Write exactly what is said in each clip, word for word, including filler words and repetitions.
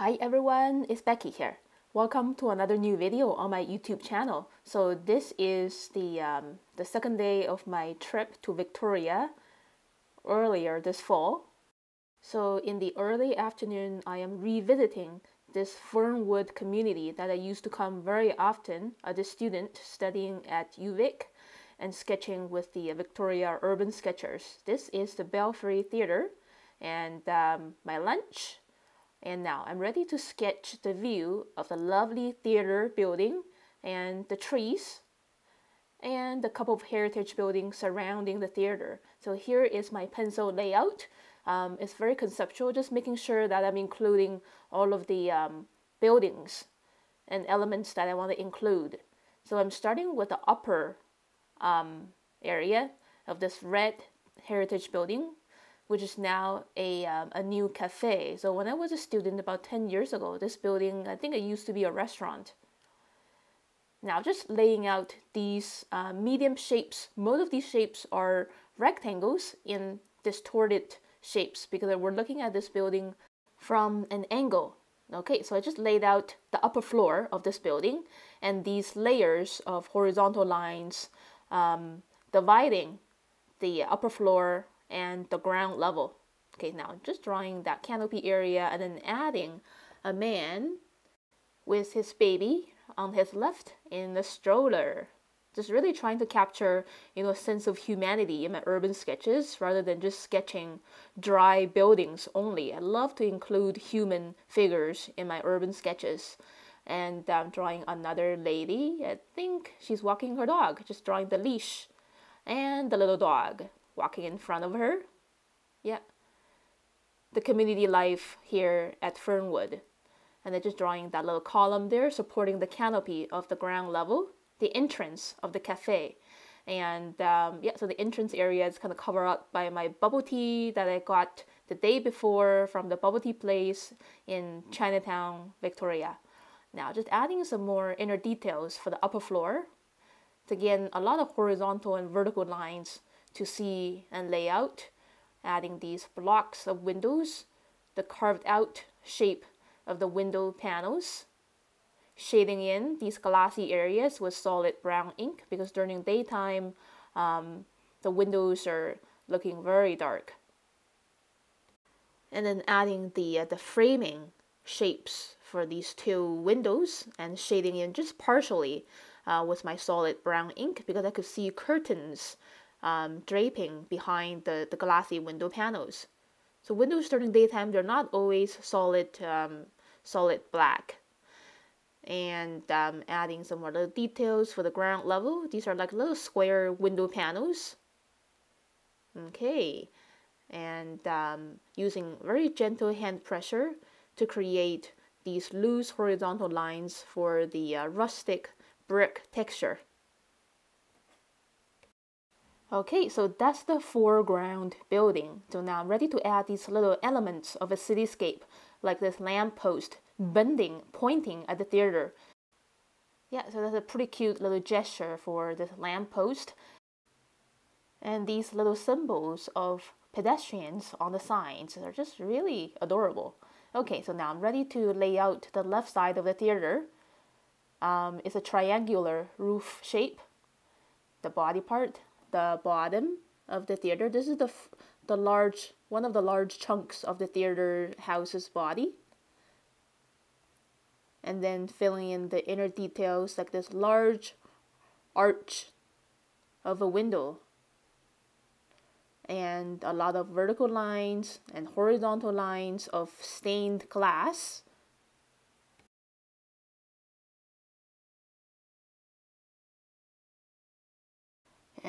Hi everyone, it's Becky here. Welcome to another new video on my YouTube channel. So this is the, um, the second day of my trip to Victoria earlier this fall. So in the early afternoon, I am revisiting this Fernwood community that I used to come very often as a student studying at UVic and sketching with the Victoria Urban Sketchers. This is the Belfry Theatre and um, my lunch. And now I'm ready to sketch the view of the lovely theater building and the trees and a couple of heritage buildings surrounding the theater. So here is my pencil layout. Um, it's very conceptual, just making sure that I'm including all of the um, buildings and elements that I want to include. So I'm starting with the upper um, area of this red heritage building, which is now a, um, a new cafe. So when I was a student about ten years ago, this building, I think it used to be a restaurant. Now just laying out these uh, medium shapes. Most of these shapes are rectangles in distorted shapes because we're looking at this building from an angle. Okay, so I just laid out the upper floor of this building and these layers of horizontal lines um, dividing the upper floor and the ground level. Okay, now just drawing that canopy area and then adding a man with his baby on his left in the stroller. Just really trying to capture, you know, a sense of humanity in my urban sketches rather than just sketching dry buildings only. I love to include human figures in my urban sketches. And I'm drawing another lady. I think she's walking her dog, just drawing the leash and the little dog walking in front of her. Yeah, the community life here at Fernwood. And they're just drawing that little column there supporting the canopy of the ground level, the entrance of the cafe. And um, yeah, so the entrance area is kind of covered up by my bubble tea that I got the day before from the bubble tea place in Chinatown, Victoria. Now just adding some more inner details for the upper floor. Again, a lot of horizontal and vertical lines to see and lay out, adding these blocks of windows, the carved out shape of the window panels, shading in these glassy areas with solid brown ink because during daytime um, the windows are looking very dark. And then adding the, uh, the framing shapes for these two windows and shading in just partially uh, with my solid brown ink because I could see curtains Um, draping behind the, the glassy window panels. So windows during daytime, they're not always solid um, solid black. And um, adding some more little details for the ground level. These are like little square window panels. Okay, and um, using very gentle hand pressure to create these loose horizontal lines for the uh, rustic brick texture. Okay, so that's the foreground building. So now I'm ready to add these little elements of a cityscape, like this lamppost bending, pointing at the theater. Yeah, so that's a pretty cute little gesture for this lamppost. And these little symbols of pedestrians on the signs are just really adorable. Okay, so now I'm ready to lay out the left side of the theater. Um, it's a triangular roof shape, the body part, the bottom of the theater. This is the the large one of the large chunks of the theater house's body. And then filling in the inner details like this large arch of a window. And a lot of vertical lines and horizontal lines of stained glass.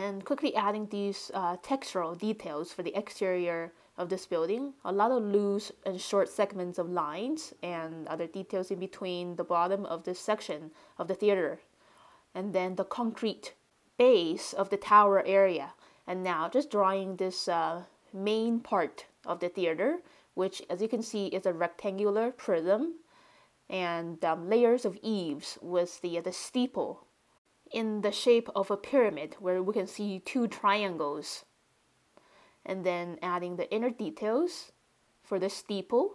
And quickly adding these uh, textural details for the exterior of this building. A lot of loose and short segments of lines and other details in between the bottom of this section of the theater. And then the concrete base of the tower area. And now just drawing this uh, main part of the theater, which as you can see is a rectangular prism and um, layers of eaves with the, uh, the steeple in the shape of a pyramid where we can see two triangles. And then adding the inner details for the steeple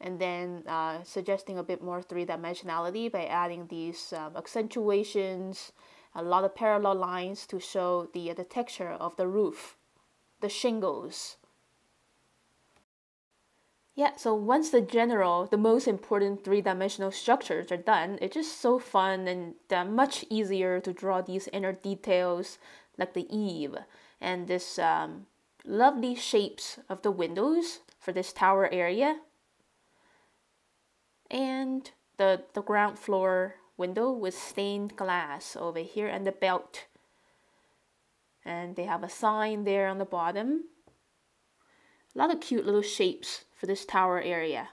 and then uh, suggesting a bit more three-dimensionality by adding these um, accentuations, a lot of parallel lines to show the, uh, the texture of the roof, the shingles. Yeah, so once the general, the most important three-dimensional structures are done, it's just so fun and uh, much easier to draw these inner details like the eave and this um, lovely shapes of the windows for this tower area. And the, the ground floor window with stained glass over here and the belt. And they have a sign there on the bottom. A lot of cute little shapes for this tower area.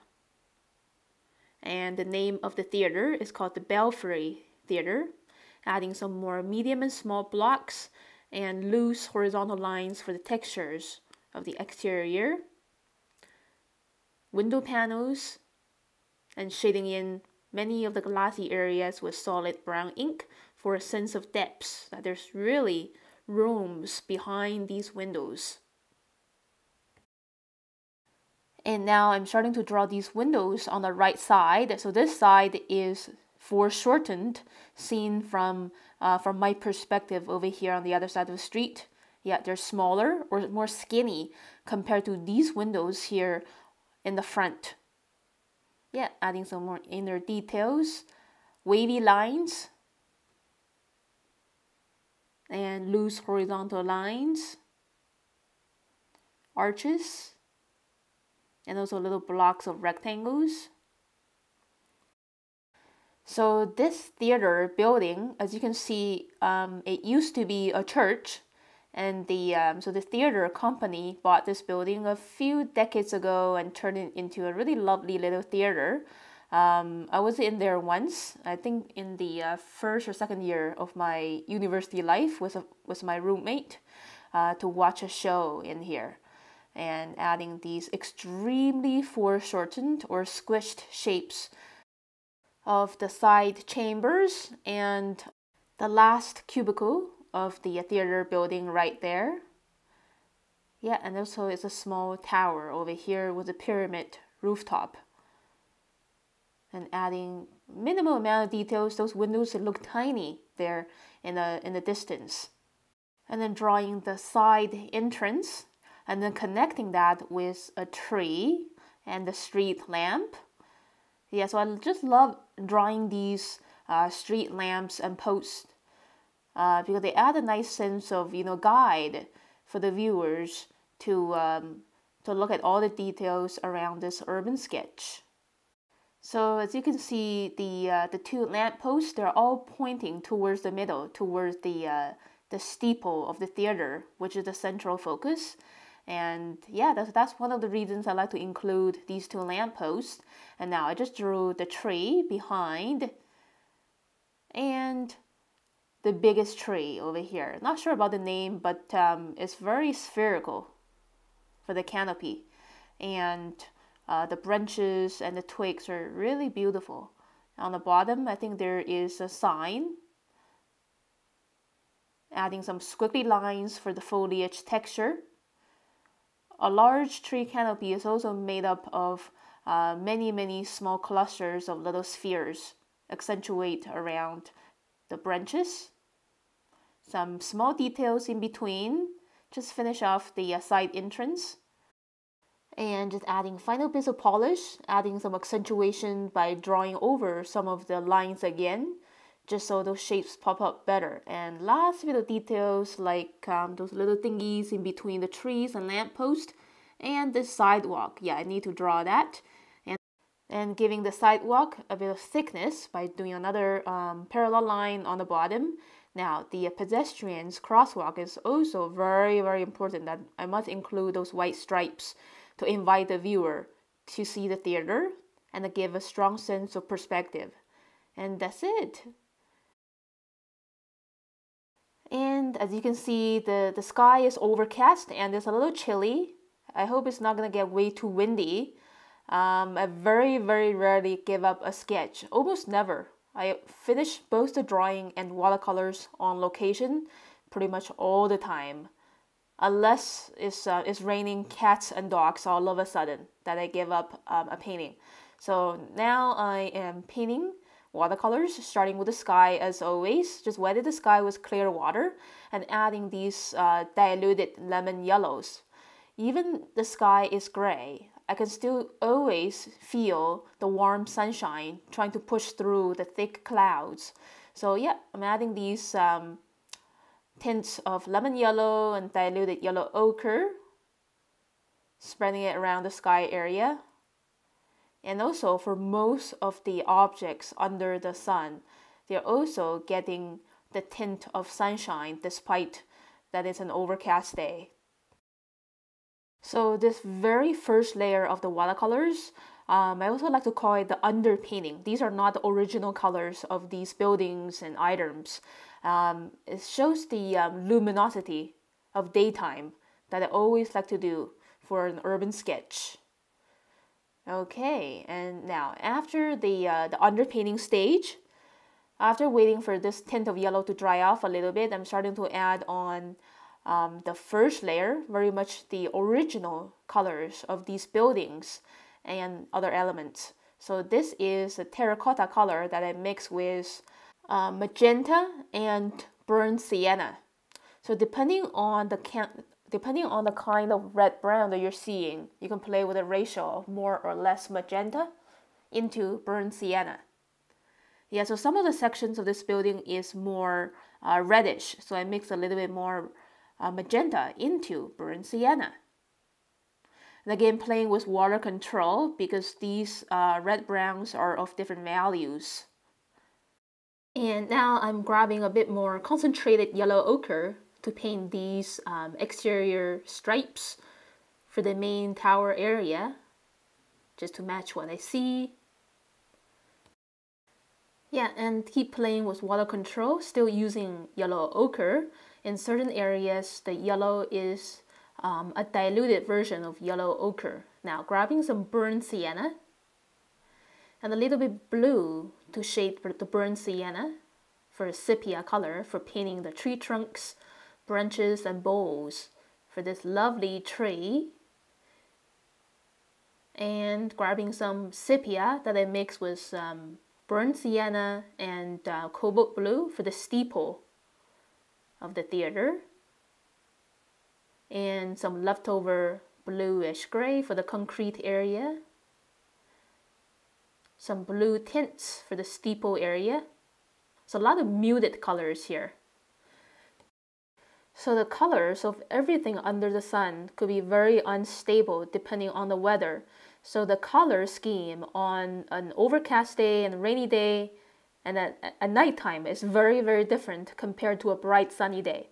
And the name of the theater is called the Belfry Theatre, adding some more medium and small blocks and loose horizontal lines for the textures of the exterior. Window panels, and shading in many of the glassy areas with solid brown ink for a sense of depth, that there's really rooms behind these windows. And now I'm starting to draw these windows on the right side. So this side is foreshortened, seen from, uh, from my perspective over here on the other side of the street. Yeah, they're smaller or more skinny compared to these windows here in the front. Yeah, adding some more inner details, wavy lines, and loose horizontal lines, arches, and also little blocks of rectangles. So this theater building, as you can see, um, it used to be a church, and the um, so the theater company bought this building a few decades ago and turned it into a really lovely little theater. Um, I was in there once. I think in the uh, first or second year of my university life was a, was my roommate uh, to watch a show in here, and adding these extremely foreshortened or squished shapes of the side chambers and the last cubicle of the theater building right there. Yeah, and also it's a small tower over here with a pyramid rooftop. And adding minimal amount of details, those windows look tiny there in the, in the distance. And then drawing the side entrance and then connecting that with a tree and the street lamp. Yeah, so I just love drawing these uh, street lamps and posts Uh, because they add a nice sense of, you know, guide for the viewers to, um, to look at all the details around this urban sketch. So as you can see, the, uh, the two lampposts, they're all pointing towards the middle, towards the, uh, the steeple of the theater, which is the central focus. And yeah, that's, that's one of the reasons I like to include these two lampposts. And now I just drew the tree behind and the biggest tree over here. Not sure about the name, but um, it's very spherical for the canopy, and uh, the branches and the twigs are really beautiful. On the bottom, I think there is a sign, adding some squiggly lines for the foliage texture. A large tree canopy is also made up of uh, many, many small clusters of little spheres, accentuate around the branches. Some small details in between, just finish off the uh, side entrance. And just adding final bits of polish, adding some accentuation by drawing over some of the lines again, just so those shapes pop up better. And last little details like um, those little thingies in between the trees and lamppost, and the sidewalk. Yeah, I need to draw that. And giving the sidewalk a bit of thickness by doing another um, parallel line on the bottom. Now, the pedestrians crosswalk is also very, very important, that I must include those white stripes to invite the viewer to see the theater and to give a strong sense of perspective. And that's it. And as you can see, the, the sky is overcast and it's a little chilly. I hope it's not going to get way too windy. Um, I very, very rarely give up a sketch, almost never. I finish both the drawing and watercolors on location pretty much all the time. unless it's, uh, it's raining cats and dogs all of a sudden that I give up um, a painting. So now I am painting watercolors, starting with the sky as always, just wetted the sky with clear water and adding these uh, diluted lemon yellows. Even the sky is gray, I can still always feel the warm sunshine trying to push through the thick clouds. So yeah, I'm adding these um, tints of lemon yellow and diluted yellow ochre, spreading it around the sky area. And also for most of the objects under the sun, they're also getting the tint of sunshine despite that it's an overcast day. So this very first layer of the watercolors, um, I also like to call it the underpainting. These are not the original colors of these buildings and items. Um, it shows the um, luminosity of daytime that I always like to do for an urban sketch. Okay, and now after the, uh, the underpainting stage, after waiting for this tint of yellow to dry off a little bit, I'm starting to add on um, the first layer, very much the original colors of these buildings and other elements. So this is a terracotta color that I mix with uh, magenta and burnt sienna. So depending on the can Depending on the kind of red brown that you're seeing, you can play with a ratio of more or less magenta into burnt sienna. Yeah, so some of the sections of this building is more uh, reddish, so I mix a little bit more uh, magenta into burnt sienna. And again, playing with water control because these uh, red browns are of different values. And now I'm grabbing a bit more concentrated yellow ochre to paint these um, exterior stripes for the main tower area, just to match what I see. Yeah, and keep playing with water control, still using yellow ochre. In certain areas, the yellow is um, a diluted version of yellow ochre. Now grabbing some burnt sienna and a little bit blue to shade the burnt sienna for a sepia color for painting the tree trunks, branches and bowls for this lovely tree, and grabbing some sepia that I mix with some um, burnt sienna and uh, cobalt blue for the steeple of the theater, and some leftover bluish gray for the concrete area, some blue tints for the steeple area. So a lot of muted colors here. So the colors of everything under the sun could be very unstable depending on the weather. So the color scheme on an overcast day and a rainy day and at, at nighttime is very, very different compared to a bright sunny day.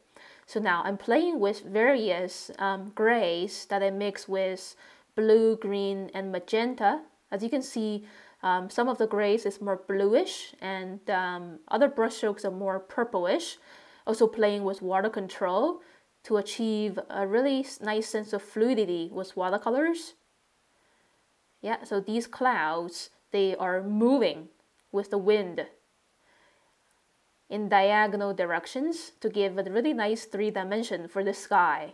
So now I'm playing with various um, grays that I mix with blue, green, and magenta. As you can see, um, some of the grays is more bluish and um, other brushstrokes are more purplish. Also playing with water control to achieve a really nice sense of fluidity with watercolors. Yeah, so these clouds, they are moving with the wind in diagonal directions to give a really nice three dimension for the sky.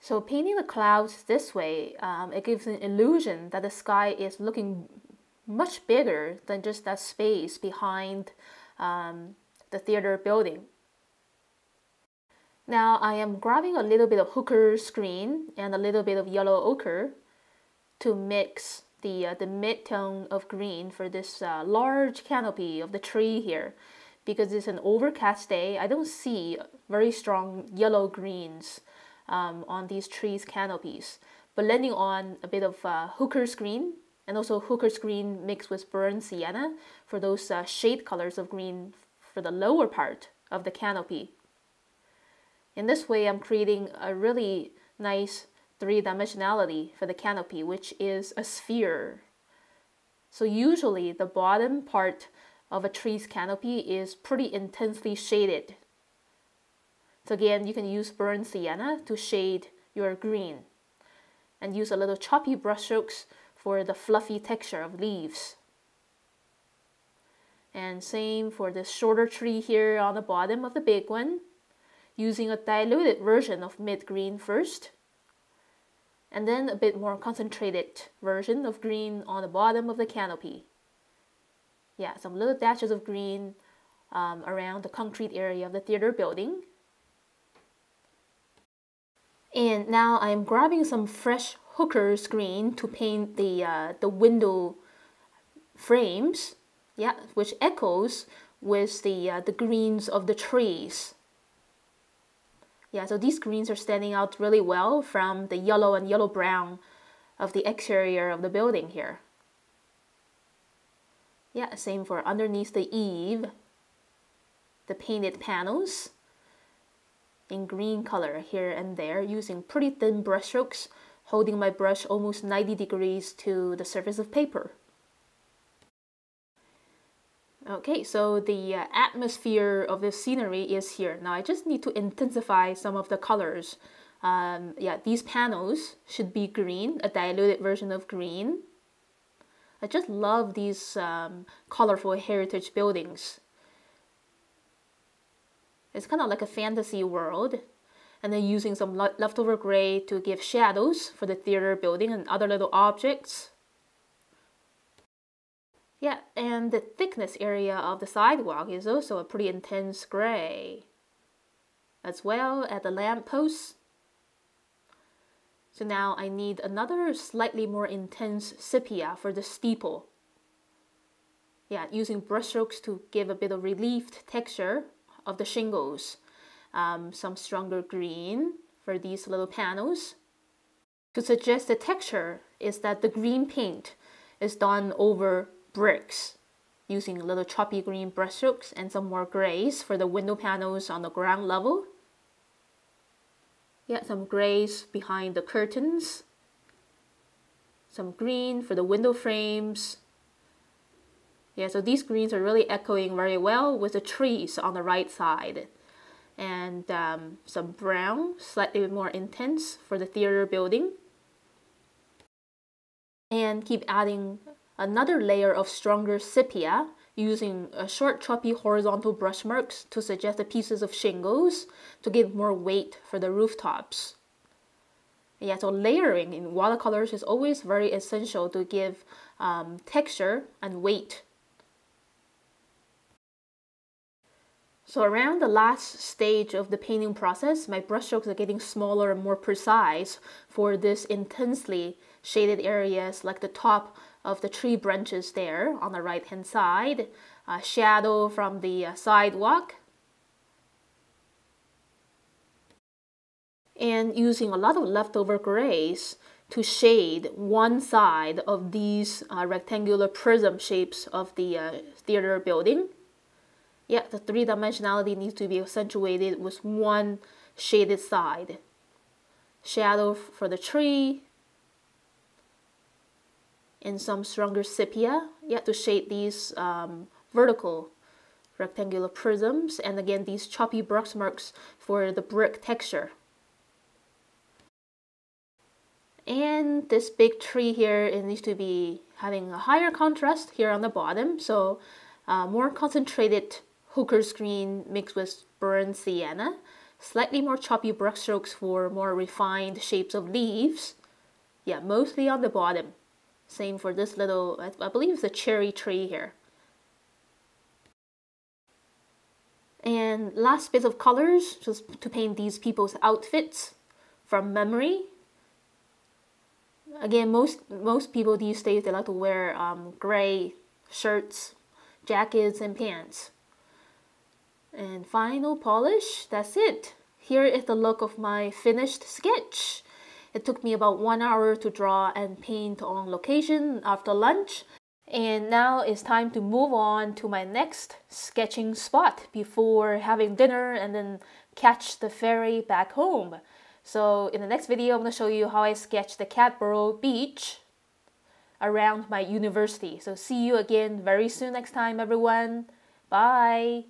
So painting the clouds this way, um, it gives an illusion that the sky is looking much bigger than just that space behind um, the theater building. Now I am grabbing a little bit of Hooker's green and a little bit of yellow ochre to mix the, uh, the mid-tone of green for this uh, large canopy of the tree here. Because it's an overcast day, I don't see very strong yellow greens um, on these trees' canopies. But blending on a bit of uh, Hooker's green and also Hooker's green mixed with burnt sienna for those uh, shade colors of green for the lower part of the canopy. In this way, I'm creating a really nice three-dimensionality for the canopy, which is a sphere. So usually the bottom part of a tree's canopy is pretty intensely shaded. So again, you can use burnt sienna to shade your green and use a little choppy brushstrokes for the fluffy texture of leaves. And same for this shorter tree here on the bottom of the big one, using a diluted version of mid green first, and then a bit more concentrated version of green on the bottom of the canopy. Yeah, some little dashes of green um, around the concrete area of the theater building. And now I'm grabbing some fresh Hooker's green to paint the, uh, the window frames, yeah, which echoes with the, uh, the greens of the trees. Yeah, so these greens are standing out really well from the yellow and yellow-brown of the exterior of the building here. Yeah, same for underneath the eave, the painted panels in green color here and there, using pretty thin brushstrokes, holding my brush almost ninety degrees to the surface of paper. Okay, so the uh, atmosphere of the scenery is here. Now I just need to intensify some of the colors. Um, yeah, these panels should be green, a diluted version of green. I just love these um, colorful heritage buildings. It's kind of like a fantasy world. And then using some leftover gray to give shadows for the theater building and other little objects. Yeah, and the thickness area of the sidewalk is also a pretty intense gray. As well at the lampposts. So now I need another slightly more intense sepia for the steeple. Yeah, using brushstrokes to give a bit of relieved texture of the shingles. Um, some stronger green for these little panels. To suggest the texture is that the green paint is done over bricks, using little choppy green brushstrokes and some more grays for the window panels on the ground level. Yeah, some grays behind the curtains, some green for the window frames. Yeah, so these greens are really echoing very well with the trees on the right side. And um, some brown, slightly more intense for the theater building. And keep adding another layer of stronger sepia, using a short choppy horizontal brush marks to suggest the pieces of shingles to give more weight for the rooftops. Yeah, so layering in watercolors is always very essential to give um, texture and weight. So around the last stage of the painting process, my brushstrokes are getting smaller and more precise for this intensely shaded areas like the top of the tree branches there on the right hand side, a shadow from the sidewalk, and using a lot of leftover grays to shade one side of these uh, rectangular prism shapes of the uh, theater building. Yeah, the three dimensionality needs to be accentuated with one shaded side. Shadow for the tree, and some stronger sepia, yeah, to shade these um, vertical rectangular prisms, and again these choppy brush marks for the brick texture. And this big tree here, it needs to be having a higher contrast here on the bottom, so uh, more concentrated Hooker's green mixed with burnt sienna, slightly more choppy brush strokes for more refined shapes of leaves, yeah, mostly on the bottom. Same for this little, I believe it's a cherry tree here. And last bit of colors, just to paint these people's outfits from memory. Again, most, most people these days, they like to wear um, gray shirts, jackets, and pants. And final polish, that's it. Here is the look of my finished sketch. It took me about one hour to draw and paint on location after lunch. And now it's time to move on to my next sketching spot before having dinner and then catch the ferry back home. So in the next video, I'm going to show you how I sketch the Cadboro beach around my university. So see you again very soon next time, everyone. Bye!